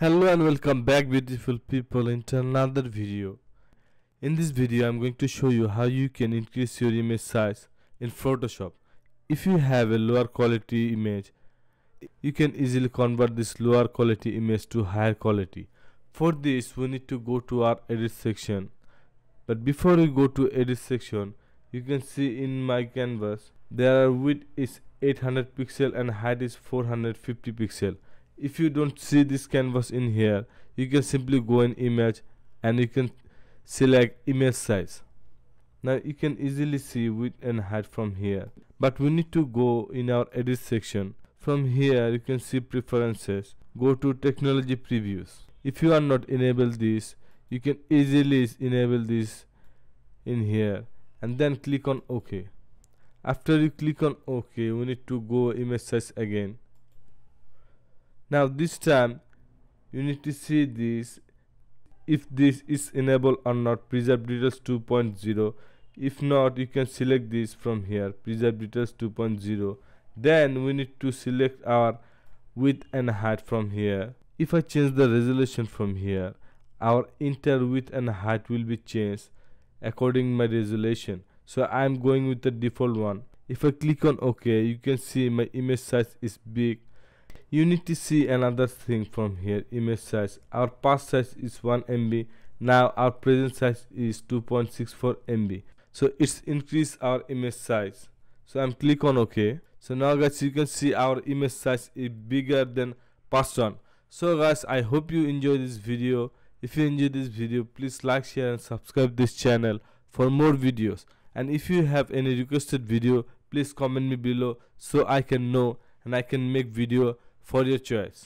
Hello and welcome back, beautiful people, into another video. In this video I'm going to show you how you can increase your image size in Photoshop. If you have a lower quality image, you can easily convert this lower quality image to higher quality. For this we need to go to our edit section, but before we go to edit section, you can see in my canvas their width is 800 pixel and height is 450 pixel. If you don't see this canvas in here, you can simply go in image and you can select image size. Now you can easily see width and height from here, but we need to go in our edit section. From here you can see preferences, go to technology previews. If you are not enabled this, you can easily enable this in here and then click on OK. After you click on OK, we need to go image size again. Now this time you need to see this, if this is enabled or not, preserve details 2.0. if not, you can select this from here, preserve details 2.0. then we need to select our width and height from here. If I change the resolution from here, our entire width and height will be changed according to my resolution, so I am going with the default one. If I click on OK, you can see my image size is big. You need to see another thing from here, image size. Our past size is 1 MB, now our present size is 2.64 MB, so it's increased our image size. So I'm click on OK. So now guys, you can see our image size is bigger than past one. So guys, I hope you enjoy this video. If you enjoyed this video, please like, share and subscribe this channel for more videos. And if you have any requested video, please comment me below so I can know and I can make video for your choice.